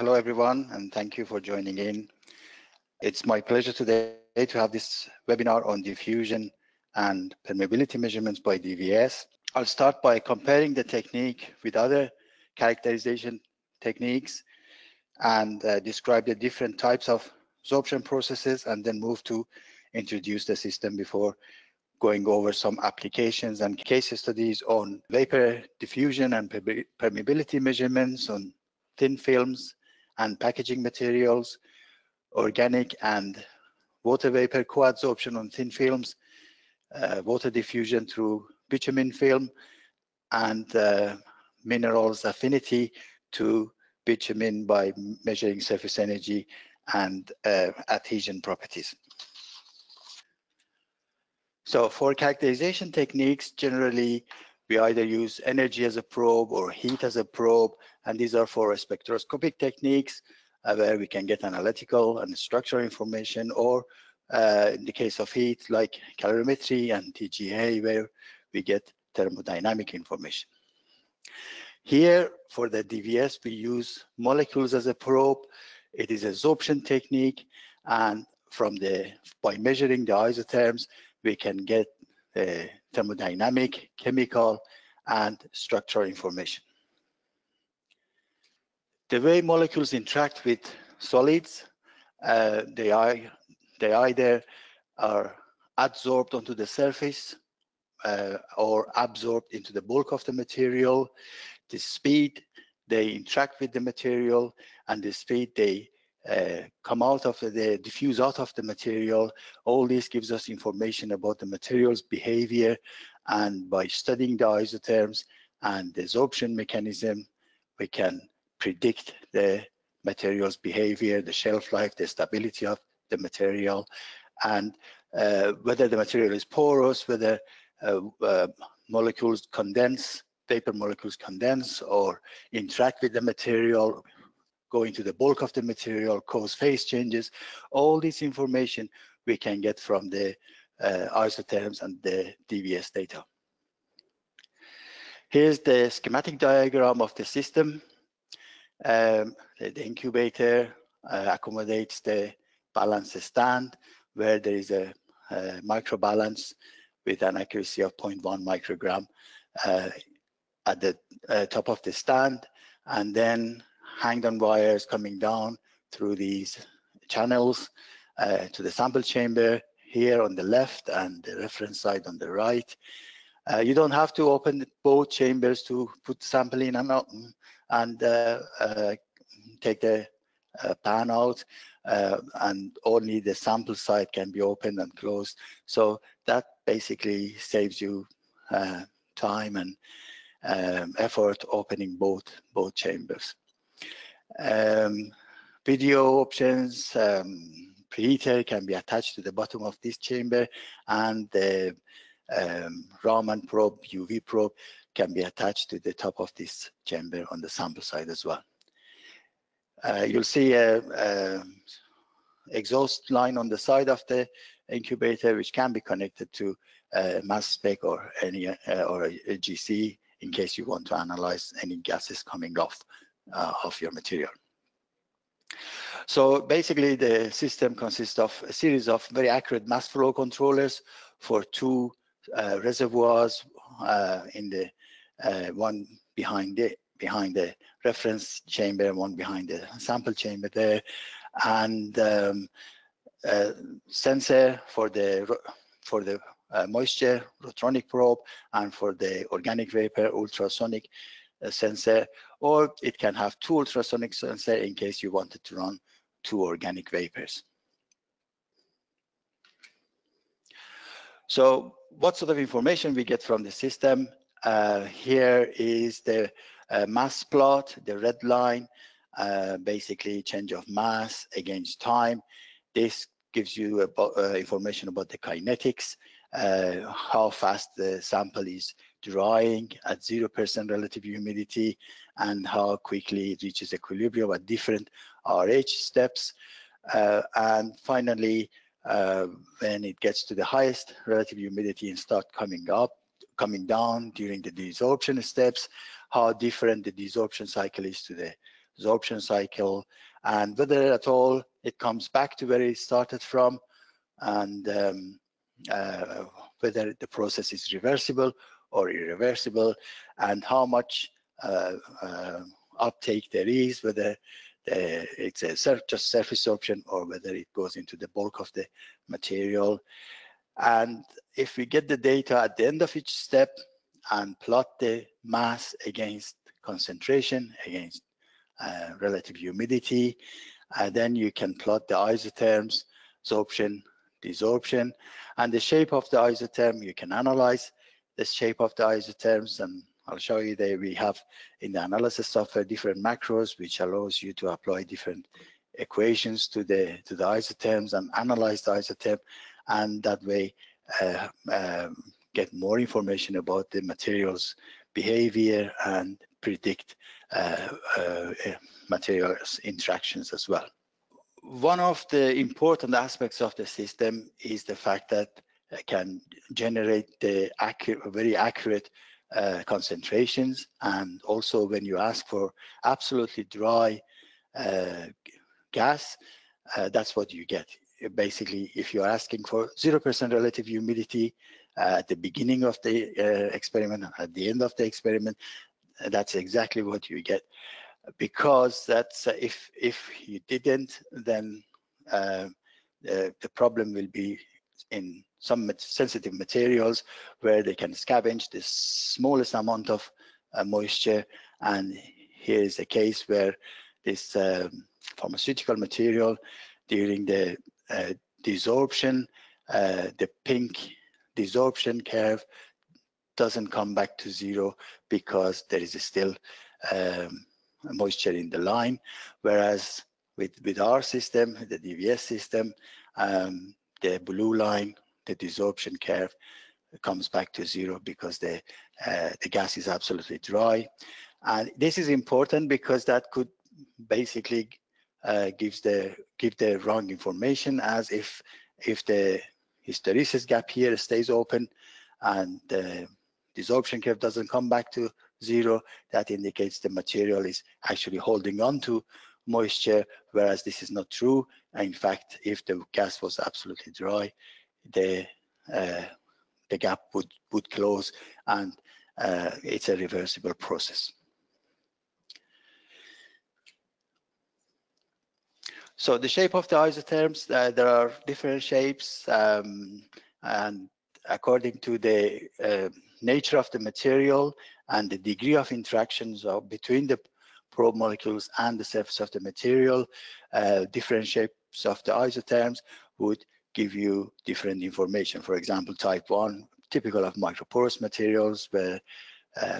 Hello, everyone, and thank you for joining in. It's my pleasure today to have this webinar on diffusion and permeability measurements by DVS. I'll start by comparing the technique with other characterization techniques and describe the different types of sorption processes, and then move to introduce the system before going over some applications and case studies on vapor diffusion and permeability measurements on thin films and packaging materials, organic and water vapor coadsorption on thin films, water diffusion through bitumen film, and minerals affinity to bitumen by measuring surface energy and adhesion properties. So for characterization techniques, generally, we either use energy as a probe or heat as a probe, and these are for spectroscopic techniques where we can get analytical and structural information, or in the case of heat, like calorimetry and TGA, where we get thermodynamic information. Here, for the DVS, we use molecules as a probe. It is a sorption technique, and by measuring the isotherms, we can get thermodynamic, chemical, and structural information. The way molecules interact with solids, they either are adsorbed onto the surface or absorbed into the bulk of the material. The speed they interact with the material and the speed they diffuse out of the material. All this gives us information about the material's behavior, and by studying the isotherms and the sorption mechanism, we can predict the material's behavior, the shelf life, the stability of the material, and whether the material is porous, whether molecules condense, vapor molecules condense or interact with the material, go into the bulk of the material, cause phase changes. All this information we can get from the isotherms and the DVS data. Here's the schematic diagram of the system. The incubator accommodates the balance stand, where there is a microbalance with an accuracy of 0.1 microgram at the top of the stand, and then hanged-on wires coming down through these channels to the sample chamber here on the left and the reference side on the right. You don't have to open both chambers to put sample in and take the pan out, and only the sample side can be opened and closed. So that basically saves you time and effort opening both chambers. Video options, preheater can be attached to the bottom of this chamber, and the Raman probe, UV probe, can be attached to the top of this chamber on the sample side as well. You'll see an exhaust line on the side of the incubator, which can be connected to mass spec or a GC in case you want to analyze any gases coming off of your material. So basically the system consists of a series of very accurate mass flow controllers for two reservoirs in the one behind the reference chamber and one behind the sample chamber there, and a sensor for the moisture, rotronic probe, and for the organic vapor, ultrasonic sensor, or it can have two ultrasonic sensors in case you wanted to run two organic vapors. So what sort of information we get from the system? Here is the mass plot, the red line, basically change of mass against time. This gives you about, information about the kinetics, how fast the sample is drying at 0% relative humidity, and how quickly it reaches equilibrium at different RH steps. And finally, when it gets to the highest relative humidity and start coming down during the desorption steps, how different the desorption cycle is to the resorption cycle, and whether at all it comes back to where it started from, and whether the process is reversible or irreversible, and how much uptake there is, whether it's a just surface option or whether it goes into the bulk of the material. And if we get the data at the end of each step and plot the mass against concentration, against relative humidity, then you can plot the isotherms, sorption, desorption, and the shape of the isotherm. You can analyze the shape of the isotherms, and I'll show you that we have in the analysis software different macros which allows you to apply different equations to the isotherms and analyze the isotherm, and that way get more information about the material's behavior and predict materials interactions as well. One of the important aspects of the system is the fact that it can generate the very accurate concentrations, and also when you ask for absolutely dry gas, that's what you get. Basically, if you're asking for 0% relative humidity at the beginning of the experiment and at the end of the experiment, that's exactly what you get. Because that's if you didn't, then the problem will be in some sensitive materials where they can scavenge the smallest amount of moisture. And here is a case where this pharmaceutical material, during the desorption, the pink desorption curve doesn't come back to zero because there is still moisture in the line, whereas with our system, the DVS system, the blue line, the desorption curve comes back to zero because the gas is absolutely dry. And this is important because that could basically give the wrong information, as if the hysteresis gap here stays open and the desorption curve doesn't come back to zero, that indicates the material is actually holding on to moisture, whereas this is not true. In fact, if the gas was absolutely dry, the gap would close, and it's a reversible process. So the shape of the isotherms, there are different shapes, and according to the nature of the material and the degree of interactions between the probe molecules and the surface of the material, different shapes of the isotherms would give you different information. For example, type 1, typical of microporous materials, where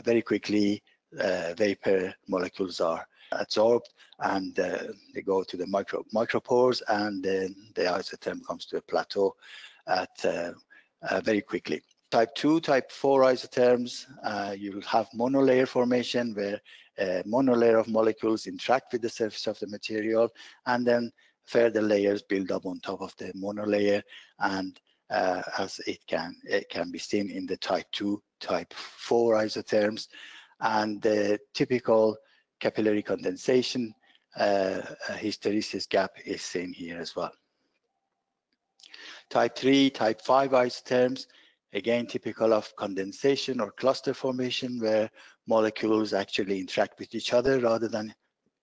very quickly vapor molecules are adsorbed and they go to the micropores, and then the isotherm comes to a plateau at very quickly. Type 2, type 4 isotherms, you will have monolayer formation, where a monolayer of molecules interact with the surface of the material, and then further layers build up on top of the monolayer, and as it can be seen in the type 2, type 4 isotherms. And the typical capillary condensation hysteresis gap is seen here as well. Type 3, type 5 isotherms, again typical of condensation or cluster formation, where molecules actually interact with each other rather than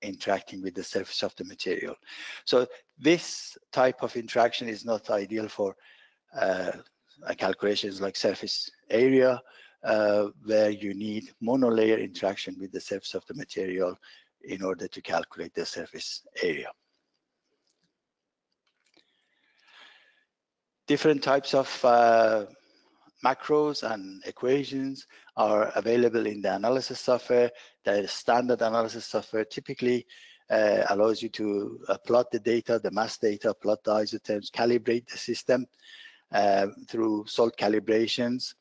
interacting with the surface of the material. So this type of interaction is not ideal for calculations like surface area, where you need monolayer interaction with the surface of the material in order to calculate the surface area. Different types of macros and equations are available in the analysis software. The standard analysis software typically allows you to plot the data, the mass data, plot the isotherms, calibrate the system through salt calibrations.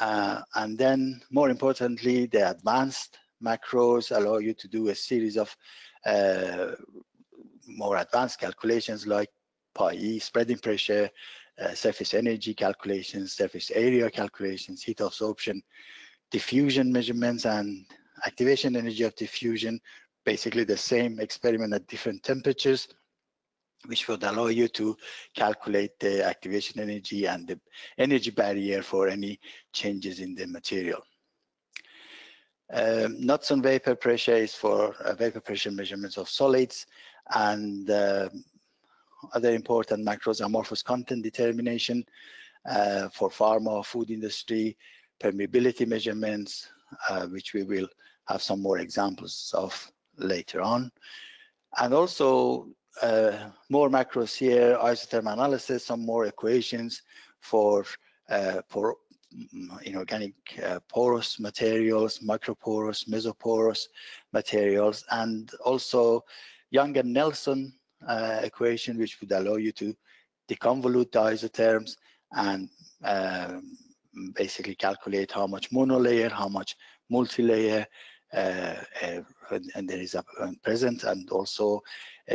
And then, more importantly, the advanced macros allow you to do a series of more advanced calculations like Pi-E spreading pressure, surface energy calculations, surface area calculations, heat absorption, diffusion measurements, and activation energy of diffusion, basically the same experiment at different temperatures, which would allow you to calculate the activation energy and the energy barrier for any changes in the material. Knots on vapor pressure is for vapor pressure measurements of solids, and other important macros: amorphous content determination for pharma, food industry, permeability measurements, which we will have some more examples of later on, and also more macros here, isotherm analysis, some more equations for inorganic porous materials, microporous, mesoporous materials, and also Young and Nelson equation, which would allow you to deconvolute the isotherms and basically calculate how much monolayer, how much multilayer, and there is a present, and also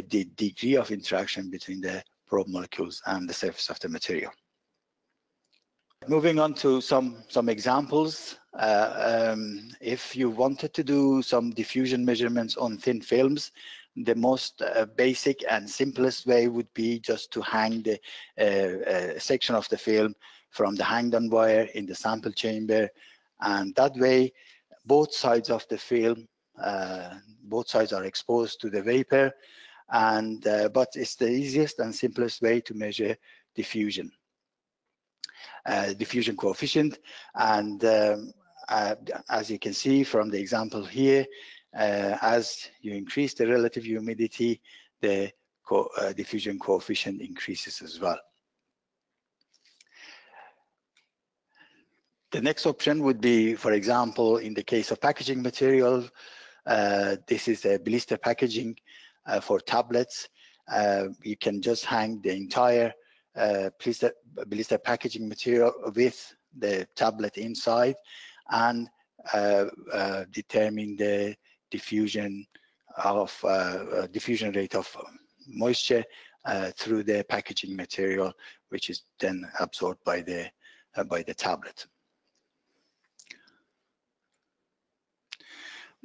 the degree of interaction between the probe molecules and the surface of the material. Moving on to some examples. If you wanted to do some diffusion measurements on thin films, the most basic and simplest way would be just to hang the section of the film from the hang-down wire in the sample chamber, and that way both sides of the film, both sides are exposed to the vapor, and but it's the easiest and simplest way to measure diffusion, diffusion coefficient. And as you can see from the example here, as you increase the relative humidity, the diffusion coefficient increases as well. The next option would be, for example, in the case of packaging material, this is a blister packaging for tablets. You can just hang the entire blister packaging material with the tablet inside and determine the diffusion rate of moisture through the packaging material, which is then absorbed by the tablet.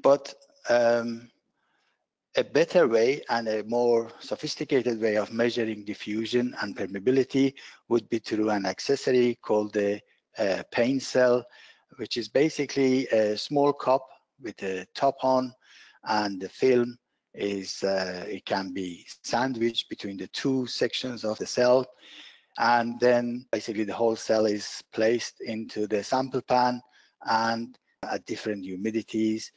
But a better way and a more sophisticated way of measuring diffusion and permeability would be through an accessory called the Payne cell, which is basically a small cup with a top on, and the film is it can be sandwiched between the two sections of the cell, and then basically the whole cell is placed into the sample pan, and at different humidities,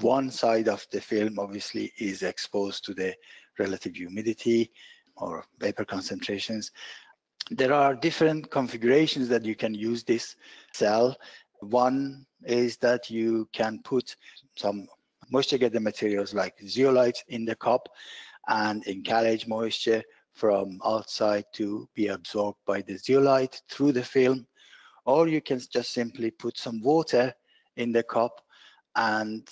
one side of the film obviously is exposed to the relative humidity or vapor concentrations. There are different configurations that you can use this cell. One is that you can put some moisture-getting materials like zeolites in the cup and encourage moisture from outside to be absorbed by the zeolite through the film, or you can just simply put some water in the cup and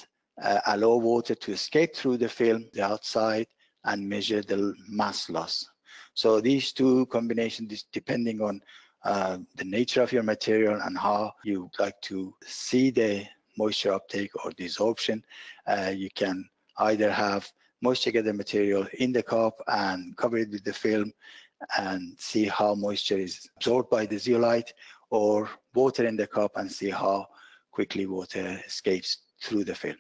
allow water to escape through the film, the outside, and measure the mass loss. So these two combinations, depending on the nature of your material and how you like to see the moisture uptake or desorption, you can either have moisture-getting material in the cup and cover it with the film and see how moisture is absorbed by the zeolite, or water in the cup and see how quickly water escapes through the film.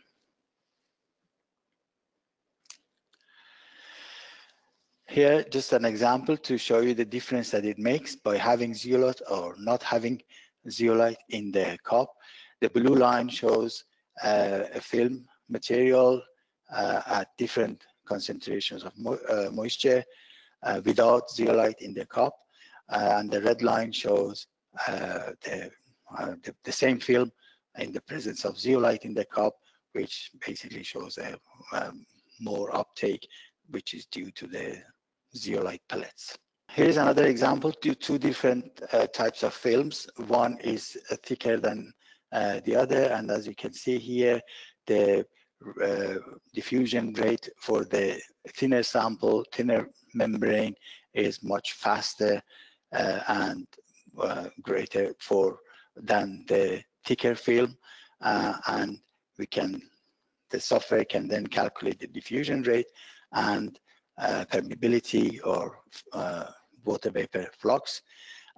Here, just an example to show you the difference that it makes by having zeolite or not having zeolite in the cup. The blue line shows a film material at different concentrations of moisture without zeolite in the cup, and the red line shows the same film in the presence of zeolite in the cup, which basically shows a more uptake, which is due to the zeolite pellets. Here's another example to two different types of films. One is thicker than the other, and as you can see here, the diffusion rate for the thinner sample, thinner membrane, is much faster and greater than the thicker film, and we can the software can then calculate the diffusion rate and permeability or water vapor flux.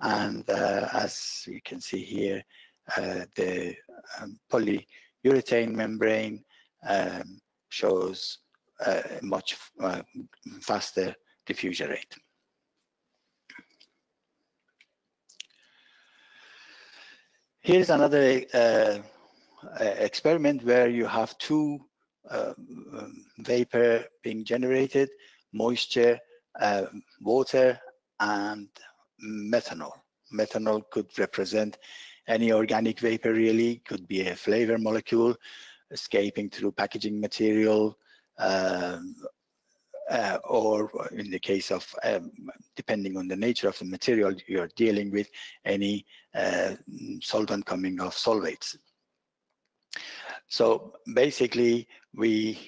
And as you can see here, the polyurethane membrane shows a much faster diffusion rate. Here's another experiment where you have two vapor being generated, moisture, water, and methanol. Methanol could represent any organic vapor, really. Could be a flavor molecule escaping through packaging material, or in the case of, depending on the nature of the material you're dealing with, any solvent coming off solvates. So basically, we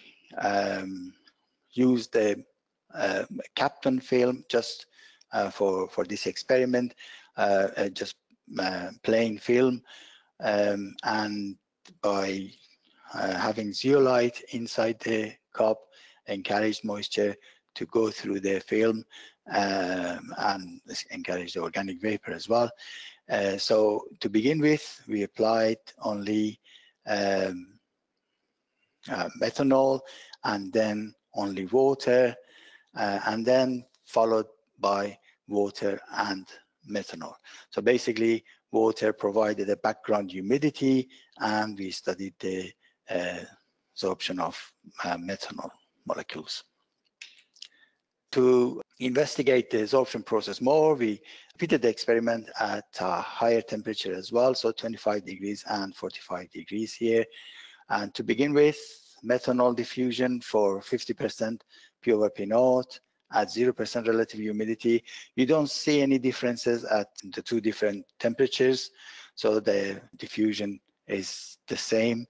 used the Kapton film just for this experiment, just plain film, and by having zeolite inside the cup, encouraged moisture to go through the film and encourage the organic vapor as well. So to begin with, we applied only methanol and then only water, and then followed by water and methanol. So basically, water provided a background humidity, and we studied the absorption of methanol molecules. To investigate the absorption process more, we repeated the experiment at a higher temperature as well, so 25 degrees and 45 degrees here. And to begin with, methanol diffusion for 50% P/P0 at 0% relative humidity. You don't see any differences at the two different temperatures, so the diffusion is the same.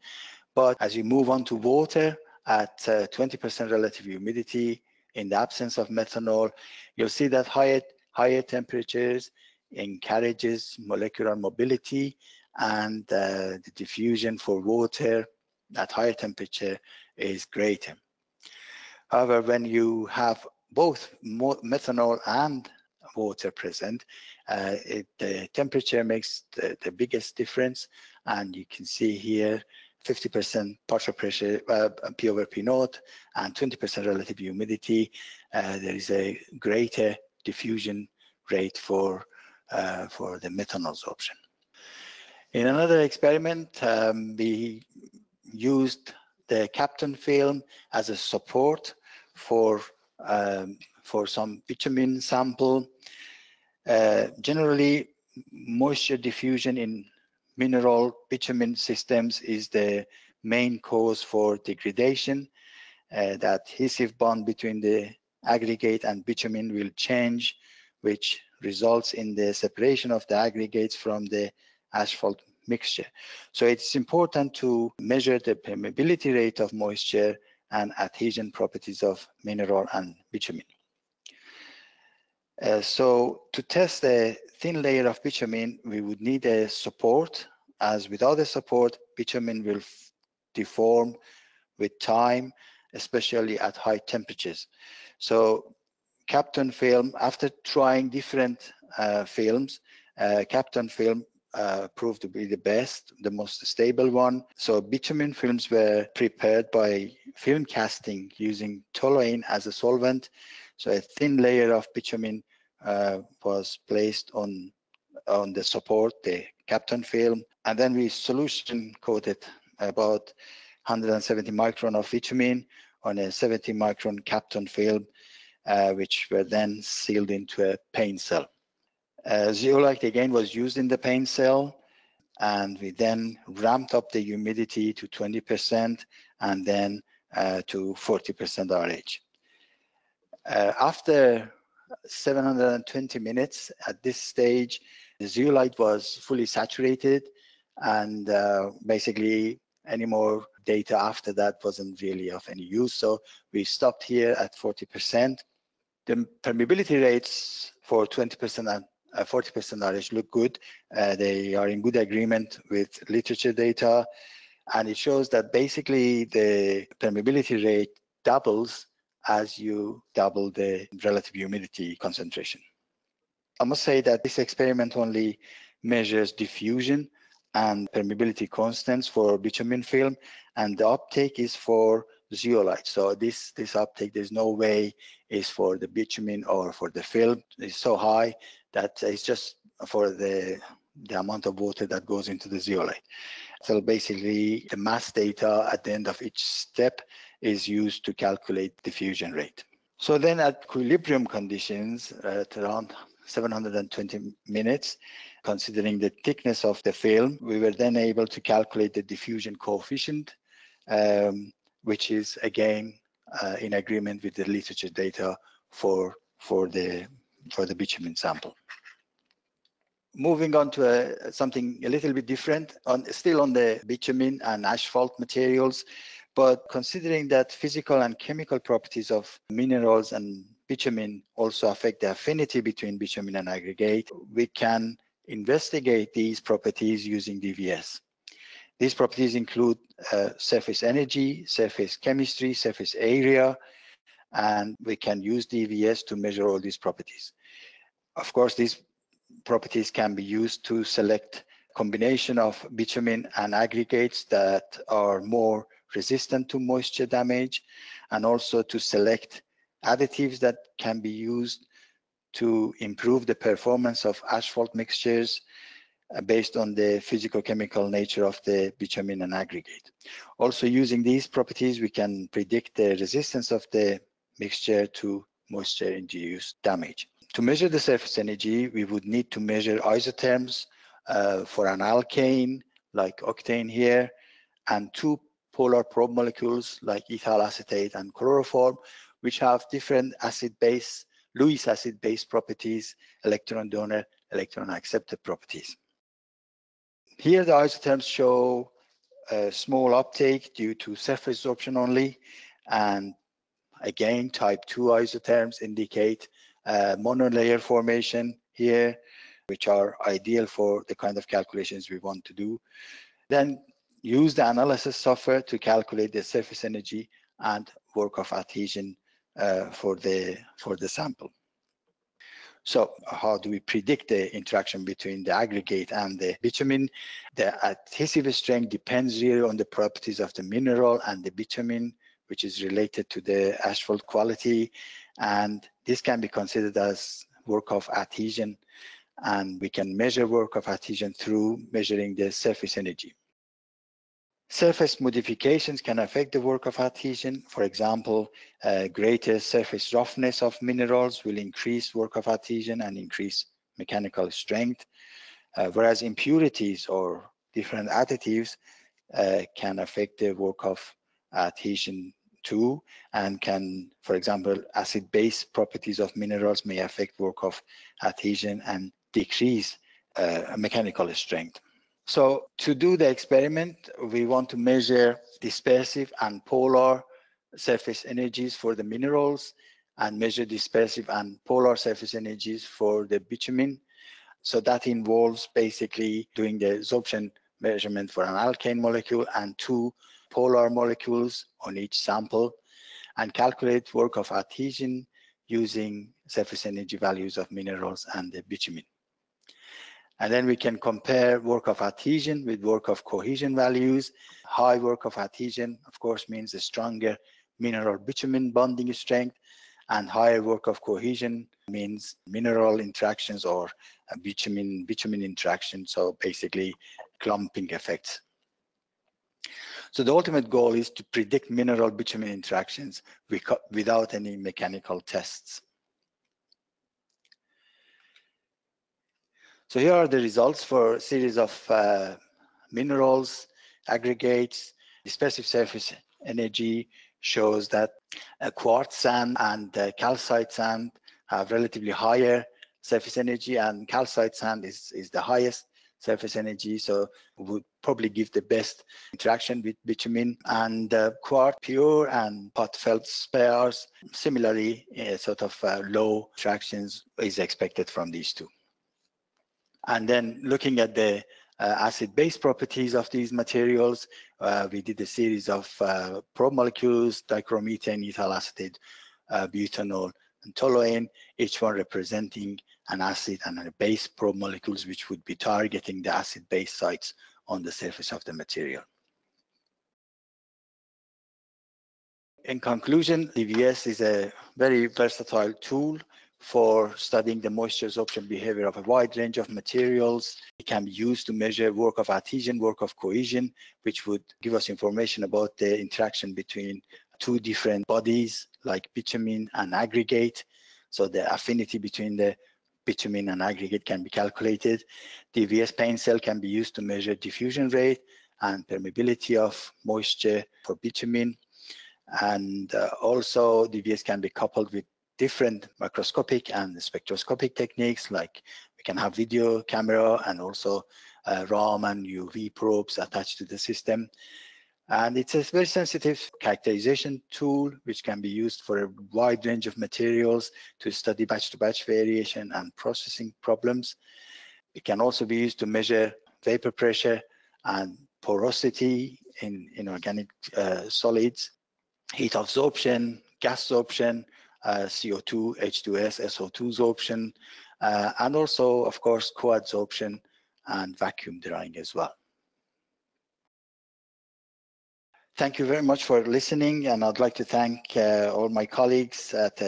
But as you move on to water, at 20% relative humidity in the absence of methanol, you'll see that higher temperatures encourages molecular mobility, and the diffusion for water at higher temperature is greater. However, when you have both methanol and water present, the temperature makes the biggest difference, and you can see here 50% partial pressure P/P0 and 20% relative humidity. There is a greater diffusion rate for the methanol absorption. In another experiment, we used the Kapton film as a support for some bitumen sample. Generally, moisture diffusion in mineral bitumen systems is the main cause for degradation. The adhesive bond between the aggregate and bitumen will change, which results in the separation of the aggregates from the asphalt mixture. So it's important to measure the permeability rate of moisture and adhesion properties of mineral and bitumen. So to test the thin layer of bitumen, we would need a support, as without a support, bitumen will deform with time, especially at high temperatures. So Kapton film, after trying different films, Kapton film proved to be the best, the most stable one. So bitumen films were prepared by film casting using toluene as a solvent. So a thin layer of bitumen was placed on the support, the Kapton film, and then we solution coated about 170 micron of bitumen on a 70 micron Kapton film, which were then sealed into a Payne cell. Zeolite again was used in the Payne cell, and we then ramped up the humidity to 20% and then to 40% RH. After 720 minutes, at this stage, the zeolite was fully saturated, and basically any more data after that wasn't really of any use, so we stopped here at 40%. The permeability rates for 20% and 40% RH look good. They are in good agreement with literature data, And it shows that basically the permeability rate doubles as you double the relative humidity concentration. I must say that this experiment only measures diffusion and permeability constants for bitumen film, and the uptake is for zeolite. So this uptake, there's no way is for the bitumen or for the film. It's so high that it's just for the amount of water that goes into the zeolite. So basically the mass data at the end of each step is used to calculate diffusion rate. So then at equilibrium conditions at around 720 minutes, considering the thickness of the film, we were then able to calculate the diffusion coefficient, which is again in agreement with the literature data for the bitumen sample. Moving on to something a little bit different, still on the bitumen and asphalt materials, but considering that physical and chemical properties of minerals and bitumen also affect the affinity between bitumen and aggregate, we can investigate these properties using DVS. These properties include surface energy, surface chemistry, surface area, and we can use DVS to measure all these properties. Of course, these properties can be used to select combination of bitumen and aggregates that are more resistant to moisture damage, and also to select additives that can be used to improve the performance of asphalt mixtures based on the physicochemical nature of the bitumen and aggregate. Also, using these properties, we can predict the resistance of the mixture to moisture-induced damage. To measure the surface energy, we would need to measure isotherms for an alkane, like octane here, and two polar probe molecules, like ethyl acetate and chloroform, which have different acid-base, Lewis acid-base properties, electron donor, electron acceptor properties. Here the isotherms show a small uptake due to surface sorption only, and again type 2 isotherms indicate monolayer formation here, which are ideal for the kind of calculations we want to do. Then use the analysis software to calculate the surface energy and work of adhesion for the sample. So how do we predict the interaction between the aggregate and the bitumen? The adhesive strength depends really on the properties of the mineral and the bitumen, which is related to the asphalt quality. And this can be considered as work of adhesion. And we can measure work of adhesion through measuring the surface energy. Surface modifications can affect the work of adhesion. For example, greater surface roughness of minerals will increase work of adhesion and increase mechanical strength, whereas impurities or different additives can affect the work of adhesion too, and can, for example, acid-base properties of minerals may affect work of adhesion and decrease mechanical strength. So to do the experiment, we want to measure dispersive and polar surface energies for the minerals and measure dispersive and polar surface energies for the bitumen. So that involves basically doing the sorption measurement for an alkane molecule and two polar molecules on each sample, and calculate work of adhesion using surface energy values of minerals and the bitumen. And then we can compare work of adhesion with work of cohesion values. High work of adhesion, of course, means a stronger mineral bitumen bonding strength, and higher work of cohesion means mineral interactions or bitumen interaction, so basically clumping effects. So the ultimate goal is to predict mineral bitumen interactions without any mechanical tests. So here are the results for a series of minerals, aggregates. Dispersive surface energy shows that quartz sand and calcite sand have relatively higher surface energy, and calcite sand is the highest surface energy, so would probably give the best interaction with bitumen. And quartz pure and pot feldspars, similarly, low interactions is expected from these two. And then looking at the acid-base properties of these materials. We did a series of probe molecules, dichromethane, ethyl acetate, butanol, and toluene, each one representing an acid and a base probe molecules, which would be targeting the acid-base sites on the surface of the material. In conclusion, DVS is a very versatile tool for studying the moisture absorption behavior of a wide range of materials. It can be used to measure work of adhesion, work of cohesion, which would give us information about the interaction between two different bodies like bitumen and aggregate. So the affinity between the bitumen and aggregate can be calculated. DVS Payne cell can be used to measure diffusion rate and permeability of moisture for bitumen. And also DVS can be coupled with different microscopic and spectroscopic techniques, like we can have video camera and also Raman UV probes attached to the system. And it's a very sensitive characterization tool, which can be used for a wide range of materials to study batch-to-batch variation and processing problems. It can also be used to measure vapor pressure and porosity in organic solids, heat absorption, gas absorption, CO2, H2S, SO2 absorption, and also, of course, co-adsorption and vacuum drying as well. Thank you very much for listening, and I'd like to thank all my colleagues at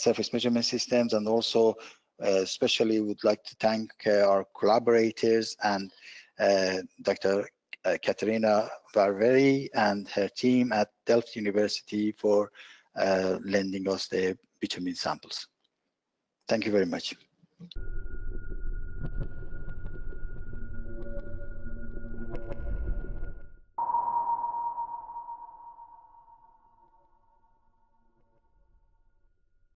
Surface Measurement Systems, and also especially would like to thank our collaborators and Dr. Katerina Varveri and her team at Delft University for lending us the bitumen samples. Thank you very much.